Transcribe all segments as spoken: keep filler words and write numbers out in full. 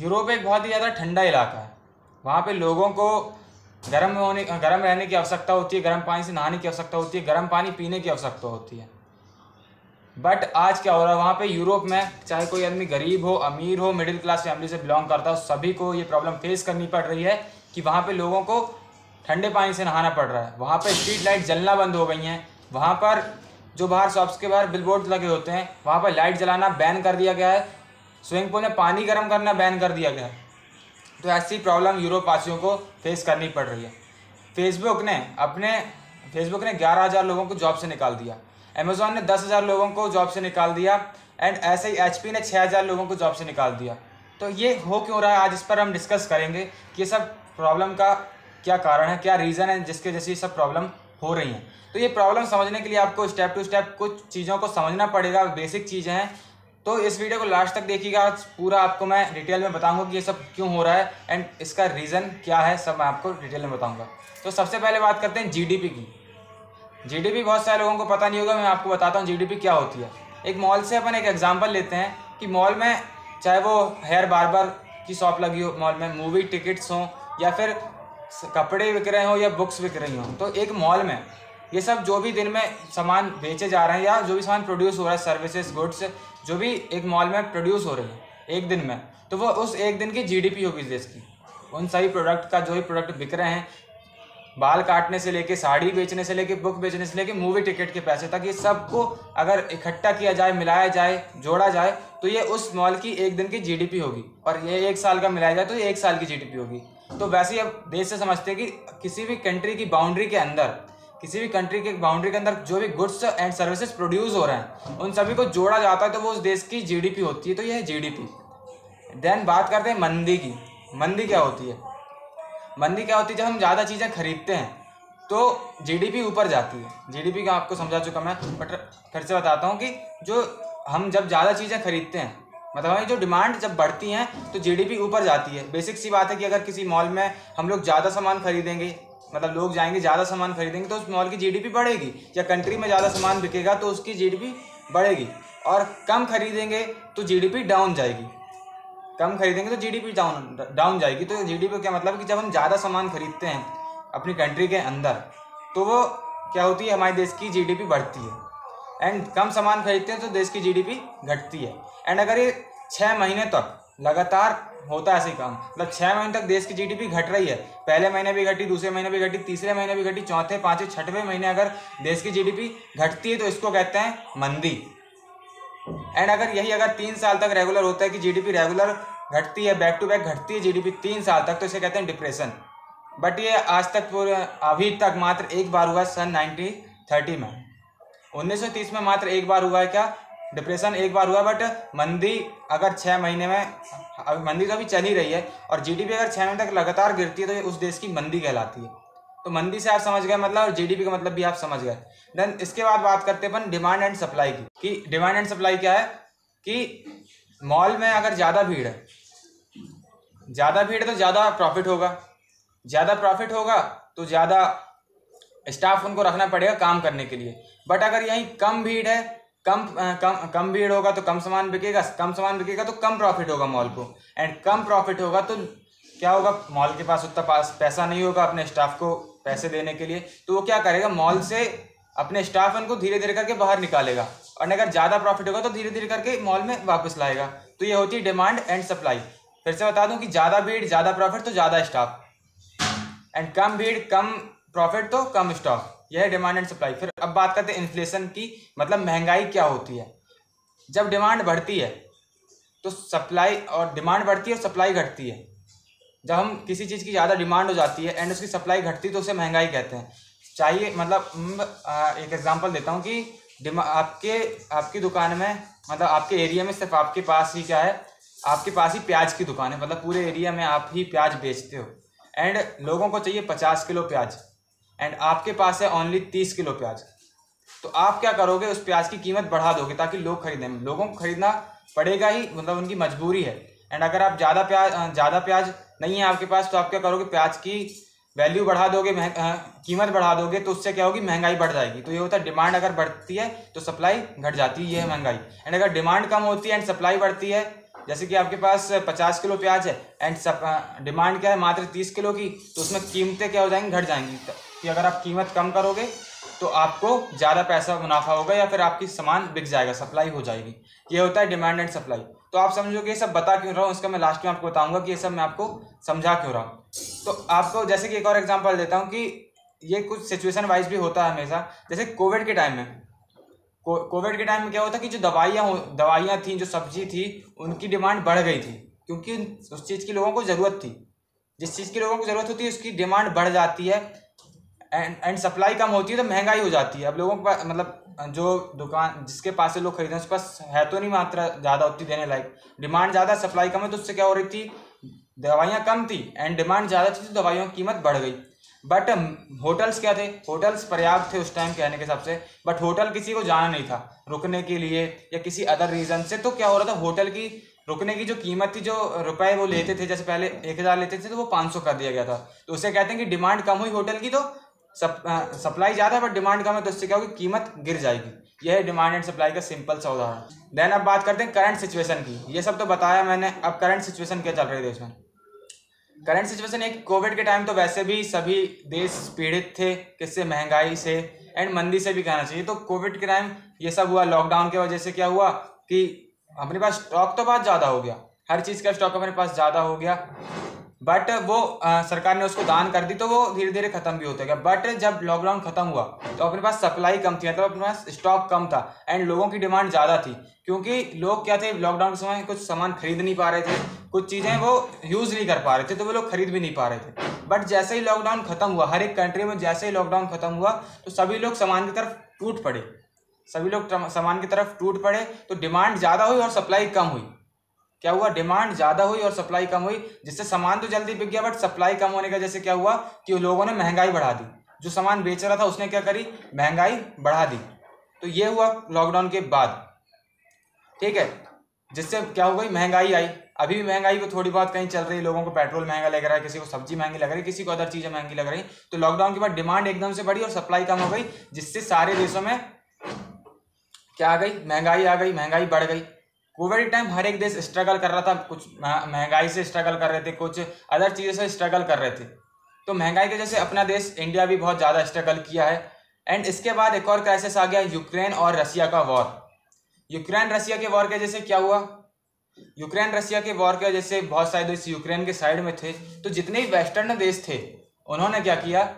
Europe एक बहुत ही ज़्यादा ठंडा इलाका है, वहाँ पे लोगों को गर्म होने गर्म रहने की आवश्यकता होती है, गर्म पानी से नहाने की आवश्यकता होती है, गर्म पानी पीने की आवश्यकता होती है। बट आज क्या हो रहा है वहाँ पे यूरोप में, चाहे कोई आदमी गरीब हो, अमीर हो, मिडिल क्लास फैमिली से बिलोंग करता हो, सभी को ये प्रॉब्लम फेस करनी पड़ रही है कि वहाँ पे लोगों को ठंडे पानी से नहाना पड़ रहा है। वहाँ पे स्ट्रीट लाइट जलना बंद हो गई हैं, वहाँ पर जो बाहर शॉप्स के बाहर बिल बोर्ड लगे होते हैं वहाँ पर लाइट जलाना बैन कर दिया गया है, स्विमिंग पूल में पानी गर्म करना बैन कर दिया गया है। तो ऐसी प्रॉब्लम यूरोप वासियों को फेस करनी पड़ रही है। फेसबुक ने अपने फेसबुक ने ग्यारह हज़ार लोगों को जॉब से निकाल दिया, अमेज़ॉन ने दस हज़ार लोगों को जॉब से निकाल दिया, एंड ऐसे ही एच पी ने छः हज़ार लोगों को जॉब से निकाल दिया। तो ये हो क्यों रहा है, आज इस पर हम डिस्कस करेंगे कि ये सब प्रॉब्लम का क्या कारण है, क्या रीज़न है जिसके जैसी सब प्रॉब्लम हो रही हैं। तो ये प्रॉब्लम समझने के लिए आपको स्टेप टू स्टेप कुछ चीज़ों को समझना पड़ेगा, बेसिक चीज़ें हैं। तो इस वीडियो को लास्ट तक देखिएगा, पूरा आपको मैं डिटेल में बताऊंगा कि ये सब क्यों हो रहा है एंड इसका रीज़न क्या है, सब मैं आपको डिटेल में बताऊंगा। तो सबसे पहले बात करते हैं जीडीपी की। जीडीपी बहुत सारे लोगों को पता नहीं होगा, मैं आपको बताता हूँ जीडीपी क्या होती है। एक मॉल से अपन एक एग्जाम्पल लेते हैं कि मॉल में चाहे वो हेयर बार्बर की शॉप लगी हो, मॉल में मूवी टिकट्स हों या फिर कपड़े बिक रहे हों या बुक्स बिक रही हों, तो एक मॉल में ये सब जो भी दिन में सामान बेचे जा रहे हैं या जो भी सामान प्रोड्यूस हो रहा है, सर्विसेज गुड्स जो भी एक मॉल में प्रोड्यूस हो रही है एक दिन में, तो वो उस एक दिन की जीडीपी होगी देश की। उन सभी प्रोडक्ट का जो भी प्रोडक्ट बिक रहे हैं, बाल काटने से लेके साड़ी बेचने से लेके बुक बेचने से लेके मूवी टिकट के पैसे तक, ये सबको अगर इकट्ठा किया जाए, मिलाया जाए, जोड़ा जाए, तो ये उस मॉल की एक दिन की जीडीपी होगी। और ये एक साल का मिलाया जाए तो ये एक साल की जीडीपी होगी। तो वैसे ही अब देश से समझते हैं कि किसी भी कंट्री की बाउंड्री के अंदर किसी भी कंट्री के बाउंड्री के अंदर जो भी गुड्स एंड सर्विसेज प्रोड्यूस हो रहे हैं उन सभी को जोड़ा जाता है तो वो उस देश की जीडीपी होती है। तो यह है जीडीपी। देन बात करते हैं मंदी की। मंदी क्या होती है? मंदी क्या होती है, जब हम ज़्यादा चीज़ें खरीदते हैं तो जीडीपी ऊपर जाती है। जीडीपी का आपको समझा चुका मैं, बट फिर से बताता हूँ कि जो हम जब ज़्यादा चीज़ें खरीदते हैं, मतलब हमारी जो डिमांड जब बढ़ती है तो जीडीपी ऊपर जाती है। बेसिक सी बात है कि अगर किसी मॉल में हम लोग ज़्यादा सामान खरीदेंगे, मतलब लोग जाएंगे ज़्यादा सामान खरीदेंगे तो उस मॉल की जीडीपी बढ़ेगी, या कंट्री में ज़्यादा सामान बिकेगा तो उसकी जीडीपी बढ़ेगी। और कम खरीदेंगे तो जीडीपी डाउन जाएगी, कम खरीदेंगे तो जीडीपी डाउन डाउन जाएगी। तो जीडीपी क्या मतलब कि जब हम ज़्यादा सामान खरीदते हैं अपनी कंट्री के अंदर तो वो क्या होती है, हमारे देश की जीडीपी बढ़ती है, एंड कम सामान खरीदते हैं तो देश की जीडीपी घटती है। एंड अगर ये छः महीने तक लगातार होता है ऐसे काम, मतलब छः महीने तक देश की जीडीपी घट रही है, पहले महीने भी घटी, दूसरे महीने भी घटी, तीसरे महीने भी घटी, चौथे पाँचवें छठवें महीने अगर देश की जीडीपी घटती है तो इसको कहते हैं मंदी। एंड अगर यही अगर तीन साल तक रेगुलर होता है कि जीडीपी रेगुलर घटती है, बैक टू बैक घटती है जीडीपी तीन साल तक, तो इसे कहते हैं डिप्रेशन। बट ये आज तक पूरे अभी तक मात्र एक बार हुआ है, सन नाइनटीन थर्टी में, उन्नीस सौ तीस में मात्र एक बार हुआ है क्या डिप्रेशन, एक बार हुआ। बट मंदी अगर छः महीने में, अभी मंदी तो अभी चल ही रही है, और जीडीपी अगर छः महीने तक लगातार गिरती है तो ये उस देश की मंदी कहलाती है। तो मंदी से आप समझ गए मतलब, और जीडीपी का मतलब भी आप समझ गए। देन इसके बाद बात करते हैं अपन डिमांड एंड सप्लाई की। कि डिमांड एंड सप्लाई क्या है, कि मॉल में अगर ज़्यादा भीड़ है, ज़्यादा भीड़ है तो ज़्यादा प्रॉफिट होगा, ज़्यादा प्रॉफिट होगा तो ज़्यादा स्टाफ उनको रखना पड़ेगा काम करने के लिए। बट अगर यहीं कम भीड़ है, कम कम कम भीड़ होगा तो कम सामान बिकेगा, कम सामान बिकेगा तो कम प्रॉफिट होगा मॉल को, एंड कम प्रॉफिट होगा तो क्या होगा, मॉल के पास उतना पास पैसा नहीं होगा अपने स्टाफ को पैसे देने के लिए, तो वो क्या करेगा, मॉल से अपने स्टाफ उनको धीरे धीरे करके बाहर निकालेगा, और अगर ज़्यादा प्रॉफिट होगा तो धीरे धीरे करके मॉल में वापस लाएगा। तो ये होती है डिमांड एंड सप्लाई। फिर से बता दूँ कि ज़्यादा भीड़ ज़्यादा प्रॉफिट तो ज़्यादा स्टाफ, एंड कम भीड़ कम प्रॉफिट तो कम स्टाफ, यह है डिमांड एंड सप्लाई। फिर अब बात करते हैं इन्फ्लेशन की, मतलब महंगाई क्या होती है। जब डिमांड बढ़ती है तो सप्लाई, और डिमांड बढ़ती है और सप्लाई घटती है, जब हम किसी चीज़ की ज़्यादा डिमांड हो जाती है एंड उसकी सप्लाई घटती है तो उसे महंगाई कहते हैं। चाहिए मतलब एक एग्जांपल देता हूँ कि डिमा आपके आपकी दुकान में, मतलब आपके एरिया में सिर्फ आपके पास ही क्या है, आपके पास ही प्याज की दुकान है, मतलब पूरे एरिया में आप ही प्याज बेचते हो, एंड लोगों को चाहिए पचास किलो प्याज, एंड आपके पास है ओनली तीस किलो प्याज, तो आप क्या करोगे, उस प्याज की कीमत बढ़ा दोगे ताकि लोग खरीदें, लोगों को खरीदना पड़ेगा ही, मतलब उनकी मजबूरी है। एंड अगर आप ज़्यादा प्याज ज़्यादा प्याज नहीं है आपके पास तो आप क्या करोगे, प्याज की वैल्यू बढ़ा दोगे, कीमत बढ़ा दोगे, तो उससे क्या होगी, महंगाई बढ़ जाएगी। तो ये होता है डिमांड अगर बढ़ती है तो सप्लाई घट जाती है, ये है महंगाई। एंड अगर डिमांड कम होती है एंड सप्लाई बढ़ती है जैसे कि आपके पास पचास किलो प्याज है एंड सब डिमांड क्या है मात्र तीस किलो की, तो उसमें कीमतें क्या हो जाएंगी, घट जाएंगी। कि अगर आप कीमत कम करोगे तो आपको ज़्यादा पैसा मुनाफा होगा या फिर आपकी सामान बिक जाएगा, सप्लाई हो जाएगी। ये होता है डिमांड एंड सप्लाई। तो आप समझो कि ये सब बता क्यों रहा हूँ, उसका मैं लास्ट में आपको बताऊँगा कि ये सब मैं आपको समझा क्यों रहा हूँ। तो आपको जैसे कि एक और एग्जाम्पल देता हूँ कि ये कुछ सिचुएशन वाइज भी होता है हमेशा। जैसे कोविड के टाइम में, कोविड के टाइम में क्या होता कि जो दवाइयाँ हो दवाइयाँ थी, जो सब्जी थी, उनकी डिमांड बढ़ गई थी क्योंकि उस चीज़ की लोगों को ज़रूरत थी। जिस चीज़ की लोगों को ज़रूरत होती है उसकी डिमांड बढ़ जाती है एंड एंड सप्लाई कम होती है तो महंगाई हो जाती है। अब लोगों के पास मतलब जो दुकान जिसके पास से लोग खरीदे उसके पास है तो नहीं मात्रा ज़्यादा उतनी देने लायक, डिमांड ज़्यादा सप्लाई कम है, तो उससे क्या हो रही थी, दवाइयाँ कम थी एंड डिमांड ज़्यादा थी तो दवाइयों की कीमत बढ़ गई। बट होटल्स क्या थे, होटल्स पर्याप्त थे उस टाइम कहने के हिसाब से, बट होटल किसी को जाना नहीं था रुकने के लिए या किसी अदर रीज़न से। तो क्या हो रहा था, होटल की रुकने की जो कीमत थी, जो रुपए वो लेते थे, जैसे पहले एक हज़ार लेते थे तो वो पाँच सौ कर दिया गया था। तो उसे कहते हैं कि डिमांड कम हुई होटल की, तो सप, आ, सप्लाई ज़्यादा है बट डिमांड कम है, तो उससे क्या होगी, कीमत गिर जाएगी। यह है डिमांड एंड सप्लाई का सिंपल सा उदाहरण। देन अब बात करते हैं करंट सिचुएशन की। ये सब तो बताया मैंने, अब करंट सिचुएशन क्या चल रही है देश में। करंट सिचुएशन एक, कोविड के टाइम तो वैसे भी सभी देश पीड़ित थे, किससे, महंगाई से एंड मंदी से भी कहना चाहिए। तो कोविड के टाइम ये सब हुआ, लॉकडाउन के वजह से क्या हुआ कि अपने पास स्टॉक तो बहुत ज़्यादा हो गया, हर चीज़ का स्टॉक अपने पास ज़्यादा हो गया, बट वो आ, सरकार ने उसको दान कर दी तो वो धीरे धीरे ख़त्म भी होता गया। बट जब लॉकडाउन ख़त्म हुआ तो अपने पास सप्लाई कम थी, मतलब अपने पास स्टॉक कम था एंड लोगों की डिमांड ज़्यादा थी क्योंकि लोग क्या थे, लॉकडाउन के समय कुछ सामान खरीद नहीं पा रहे थे, कुछ चीज़ें वो यूज़ नहीं कर पा रहे थे, तो वो लोग खरीद भी नहीं पा रहे थे। बट जैसे ही लॉकडाउन ख़त्म हुआ, हर एक कंट्री में जैसे ही लॉकडाउन ख़त्म हुआ तो सभी लोग सामान की तरफ टूट पड़े, सभी लोग सामान की तरफ टूट पड़े। तो डिमांड ज़्यादा हुई और सप्लाई कम हुई। क्या हुआ, डिमांड ज़्यादा हुई और सप्लाई कम हुई, जिससे सामान तो जल्दी बिक गया बट सप्लाई कम होने का जैसे क्या हुआ कि लोगों ने महंगाई बढ़ा दी। जो सामान बेच रहा था उसने क्या करी, महंगाई बढ़ा दी। तो ये हुआ लॉकडाउन के बाद, ठीक है, जिससे क्या हो गई, महंगाई आई। अभी भी महंगाई को थोड़ी बहुत कहीं चल रही है, लोगों को पेट्रोल महंगा लग रहा है, किसी को सब्जी महंगी लग रही है, किसी को अदर चीज़ें महंगी लग रही हैं। तो लॉकडाउन के बाद डिमांड एकदम से बढ़ी और सप्लाई कम हो गई, जिससे सारे देशों में क्या आ गई, महंगाई आ गई, महंगाई बढ़ गई। कोविड के टाइम हर एक देश स्ट्रगल कर रहा था, कुछ महंगाई से स्ट्रगल कर रहे थे, कुछ अदर चीज़ों से स्ट्रगल कर रहे थे। तो महंगाई की वजह से अपना देश इंडिया भी बहुत ज़्यादा स्ट्रगल किया है। एंड इसके बाद एक और क्राइसिस आ गया, यूक्रेन और रसिया का वॉर। यूक्रेन रसिया के वॉर की वजह से क्या हुआ, यूक्रेन रसिया के वॉर की वजह से बहुत सारे देश यूक्रेन के साइड में थे, तो जितने भी वेस्टर्न देश थे उन्होंने क्या किया,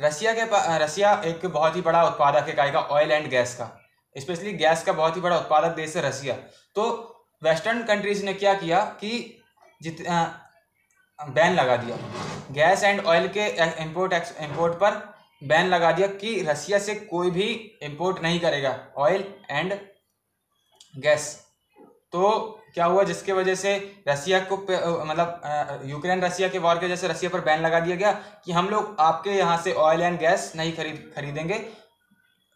रसिया के रसिया एक बहुत ही बड़ा उत्पादक है का ऑयल एंड गैस का, स्पेशली गैस का बहुत ही बड़ा उत्पादक देश है रसिया। तो वेस्टर्न कंट्रीज ने क्या किया कि जित बैन लगा दिया, गैस एंड ऑयल के इम्पोर्ट इम्पोर्ट पर बैन लगा दिया कि रसिया से कोई भी इम्पोर्ट नहीं करेगा ऑयल एंड गैस। तो क्या हुआ, जिसके वजह से रसिया को मतलब यूक्रेन रसिया के वॉर की वजह से रसिया पर बैन लगा दिया गया कि हम लोग आपके यहाँ से ऑयल एंड गैस नहीं खरीद खरीदेंगे।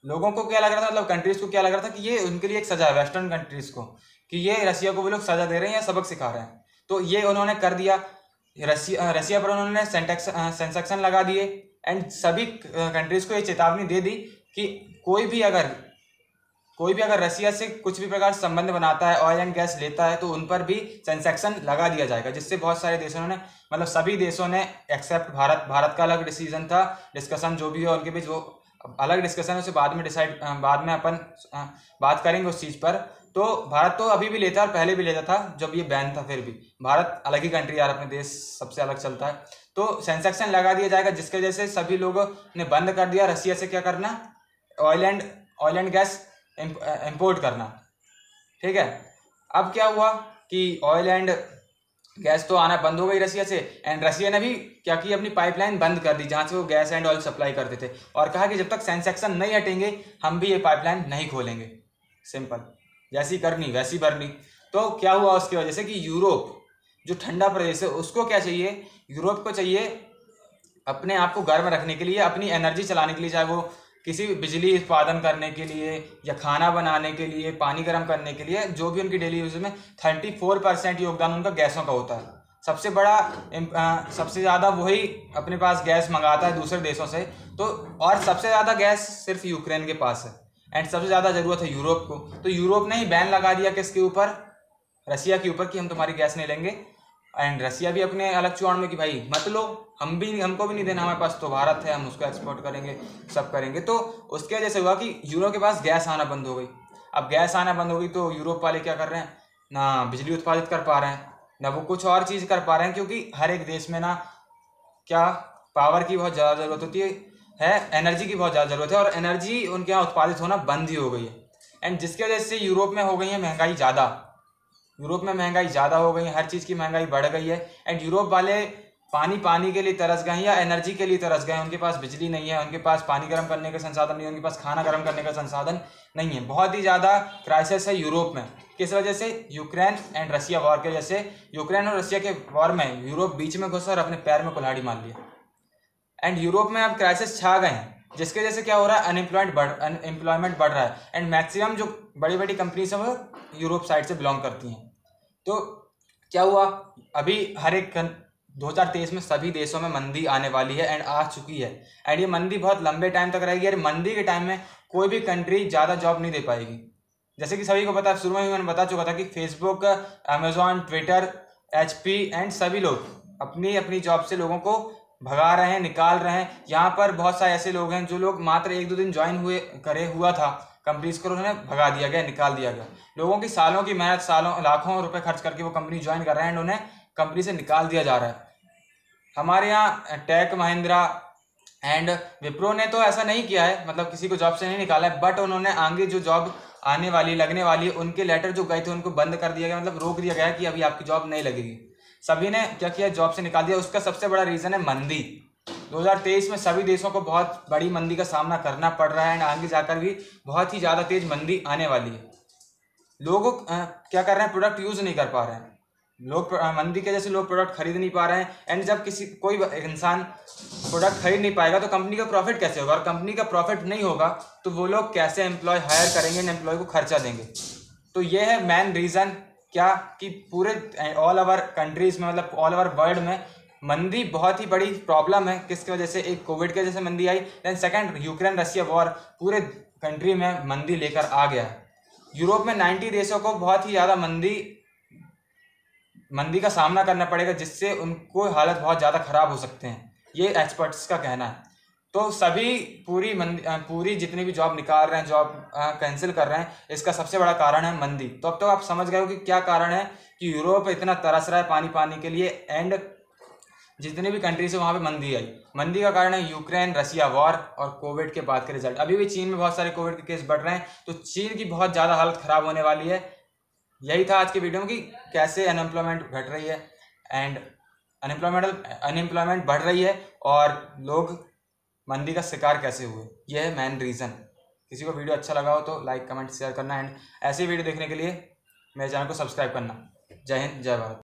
लोगों को क्या लग रहा था, मतलब कंट्रीज़ को क्या लग रहा था कि ये उनके लिए एक सज़ा है, वेस्टर्न कंट्रीज़ को, कि ये रसिया को वो लोग सज़ा दे रहे हैं या सबक सिखा रहे हैं। तो ये उन्होंने कर दिया, रसिया रसिया पर उन्होंने सेंक्शन लगा दिए एंड सभी कंट्रीज़ को ये चेतावनी दे दी कि कोई भी अगर कोई भी अगर रसिया से कुछ भी प्रकार संबंध बनाता है, ऑयल एंड गैस लेता है, तो उन पर भी सेंक्शन लगा दिया जाएगा। जिससे बहुत सारे देशों ने मतलब सभी देशों ने एक्सेप्ट भारत, भारत का अलग डिसीजन था, डिस्कशन जो भी हो उनके बीच वो अलग डिस्कशन है, उसे बाद में डिसाइड बाद में अपन बात करेंगे उस चीज़ पर। तो भारत तो अभी भी लेता है और पहले भी लेता था जब ये बैन था, फिर भी भारत अलग ही कंट्री यार, अपने देश सबसे अलग चलता है। तो सेंक्शन लगा दिया जाएगा, जिसकी वजह से सभी लोगों ने बंद कर दिया रसिया से क्या करना, oil and oil and gas import करना, ठीक है। अब क्या हुआ कि ऑयल एंड गैस तो आना बंद हो गई रसिया से एंड रसिया ने भी क्या कि अपनी पाइपलाइन बंद कर दी जहाँ से वो गैस एंड ऑयल सप्लाई करते थे, और कहा कि जब तक सेंक्शन नहीं हटेंगे हम भी ये पाइपलाइन नहीं खोलेंगे। सिंपल, जैसी करनी वैसी भरनी। तो क्या हुआ उसकी वजह से कि यूरोप जो ठंडा प्रदेश है उसको क्या चाहिए, यूरोप को चाहिए अपने आप को गर्म रखने के लिए, अपनी एनर्जी चलाने के लिए, चाहे वो किसी भी बिजली उत्पादन करने के लिए या खाना बनाने के लिए, पानी गर्म करने के लिए, जो भी उनकी डेली यूज में चौंतीस परसेंट योगदान उनका गैसों का होता है। सबसे बड़ा सबसे ज़्यादा वही अपने पास गैस मंगाता है दूसरे देशों से, तो और सबसे ज़्यादा गैस सिर्फ यूक्रेन के पास है एंड सबसे ज़्यादा ज़रूरत है यूरोप को। तो यूरोप ने ही बैन लगा दिया किसके ऊपर, रसिया के ऊपर कि हम तुम्हारी गैस नहीं लेंगे, एंड रसिया भी अपने अलग चुनाव में कि भाई मत लो, हम भी हमको भी नहीं देना, हमारे पास तो भारत है, हम उसको एक्सपोर्ट करेंगे, सब करेंगे। तो उसके वजह से हुआ कि यूरोप के पास गैस आना बंद हो गई। अब गैस आना बंद हो गई तो यूरोप वाले क्या कर रहे हैं, ना बिजली उत्पादित कर पा रहे हैं, ना वो कुछ और चीज़ कर पा रहे हैं, क्योंकि हर एक देश में ना क्या पावर की बहुत ज़्यादा ज़रूरत होती है, है एनर्जी की बहुत ज़्यादा ज़रूरत है, और एनर्जी उनके यहाँ उत्पादित होना बंद ही हो गई है। एंड जिसकी वजह से यूरोप में हो गई है महंगाई ज़्यादा, यूरोप में महंगाई ज़्यादा हो गई है, हर चीज़ की महंगाई बढ़ गई है। एंड यूरोप वाले पानी पानी के लिए तरस गए हैं या एनर्जी के लिए तरस गए हैं, उनके पास बिजली नहीं है, उनके पास पानी गर्म करने का संसाधन नहीं है, उनके पास खाना गर्म करने का संसाधन नहीं है। बहुत ही ज़्यादा क्राइसिस है यूरोप में। किस वजह से? यूक्रेन एंड रसिया वॉर की वजह से। यूक्रेन और रसिया के वॉर में यूरोप बीच में घुसा और अपने पैर में कुल्हाड़ी मार लिया, एंड यूरोप में अब क्राइसिस छा गए हैं, जिसके वजह से क्या हो रहा है, अनएम्प्लॉयमेंट बढ़ अनएम्प्लॉयमेंट बढ़ रहा है। एंड मैक्सिमम जो बड़ी बड़ी कंपनीज हैं वो यूरोप साइड से बिलोंग करती हैं। तो क्या हुआ, अभी हर एक दो हज़ार तेईस में सभी देशों में मंदी आने वाली है, एंड आ चुकी है। एंड ये मंदी बहुत लंबे टाइम तक रहेगी। यार मंदी के टाइम में कोई भी कंट्री ज़्यादा जॉब नहीं दे पाएगी। जैसे कि सभी को पता है, शुरू में ही मैंने बता चुका था कि Facebook, Amazon, Twitter, H P and सभी लोग अपनी अपनी जॉब से लोगों को भगा रहे हैं, निकाल रहे हैं। यहाँ पर बहुत सारे ऐसे लोग हैं जो लोग मात्र एक दो दिन ज्वाइन हुए करे हुआ था कंपनीज को, उन्हें भगा दिया गया, निकाल दिया गया। लोगों की सालों की मेहनत, सालों लाखों रुपए खर्च करके वो कंपनी ज्वाइन कर रहे हैं, एंड उन्हें कंपनी से निकाल दिया जा रहा है। हमारे यहाँ टेक महिंद्रा एंड विप्रो ने तो ऐसा नहीं किया है, मतलब किसी को जॉब से नहीं निकाला है, बट उन्होंने आगे जो जॉब आने वाली, लगने वाली, उनके लेटर जो गए थे उनको बंद कर दिया गया, मतलब रोक दिया गया कि अभी आपकी जॉब नहीं लगेगी। सभी ने क्या किया, जॉब से निकाल दिया। उसका सबसे बड़ा रीज़न है मंदी। दो हज़ार तेईस में सभी देशों को बहुत बड़ी मंदी का सामना करना पड़ रहा है, एंड आगे जाकर भी बहुत ही ज़्यादा तेज़ मंदी आने वाली है। लोग क्या कर रहे हैं, प्रोडक्ट यूज़ नहीं कर पा रहे हैं, लोग मंदी के जैसे लोग प्रोडक्ट खरीद नहीं पा रहे हैं। एंड जब किसी कोई इंसान प्रोडक्ट खरीद नहीं पाएगा तो कंपनी का प्रॉफिट कैसे होगा, और कंपनी का प्रॉफिट नहीं होगा तो वो लोग कैसे एम्प्लॉय हायर करेंगे एंड एम्प्लॉय को खर्चा देंगे। तो ये है मेन रीज़न क्या कि पूरे ऑल ओवर कंट्रीज़ में, मतलब ऑल ओवर वर्ल्ड में मंदी बहुत ही बड़ी प्रॉब्लम है। किसकी वजह से? एक कोविड की वजह से मंदी आई, then second Ukraine Russia war पूरे कंट्री में मंदी लेकर आ गया। यूरोप में नब्बे देशों को बहुत ही ज़्यादा मंदी मंदी का सामना करना पड़ेगा, जिससे उनको हालत बहुत ज़्यादा ख़राब हो सकते हैं, ये एक्सपर्ट्स का कहना है। तो सभी पूरी मंदी पूरी जितनी भी जॉब निकाल रहे हैं, जॉब कैंसिल कर रहे हैं, इसका सबसे बड़ा कारण है मंदी। तो अब तो आप समझ गए हो कि क्या कारण है कि यूरोप इतना तरस रहा है पानी पानी के लिए, एंड जितनी भी कंट्रीज है वहाँ पे मंदी आई। मंदी का कारण है यूक्रेन रसिया वॉर और कोविड के बाद के रिजल्ट। अभी भी चीन में बहुत सारे कोविड के केस बढ़ रहे हैं, तो चीन की बहुत ज़्यादा हालत ख़राब होने वाली है। यही था आज के वीडियो में कि कैसे अनएम्प्लॉयमेंट घट रही है, एंड अनएम्प्लॉयमेंट अनएम्प्लॉयमेंट बढ़ रही है, और लोग मंदी का शिकार कैसे हुए। यह है मेन रीज़न। किसी को वीडियो अच्छा लगा हो तो लाइक, कमेंट, शेयर करना, एंड ऐसी वीडियो देखने के लिए मेरे चैनल को सब्सक्राइब करना। जय हिंद, जय भारत।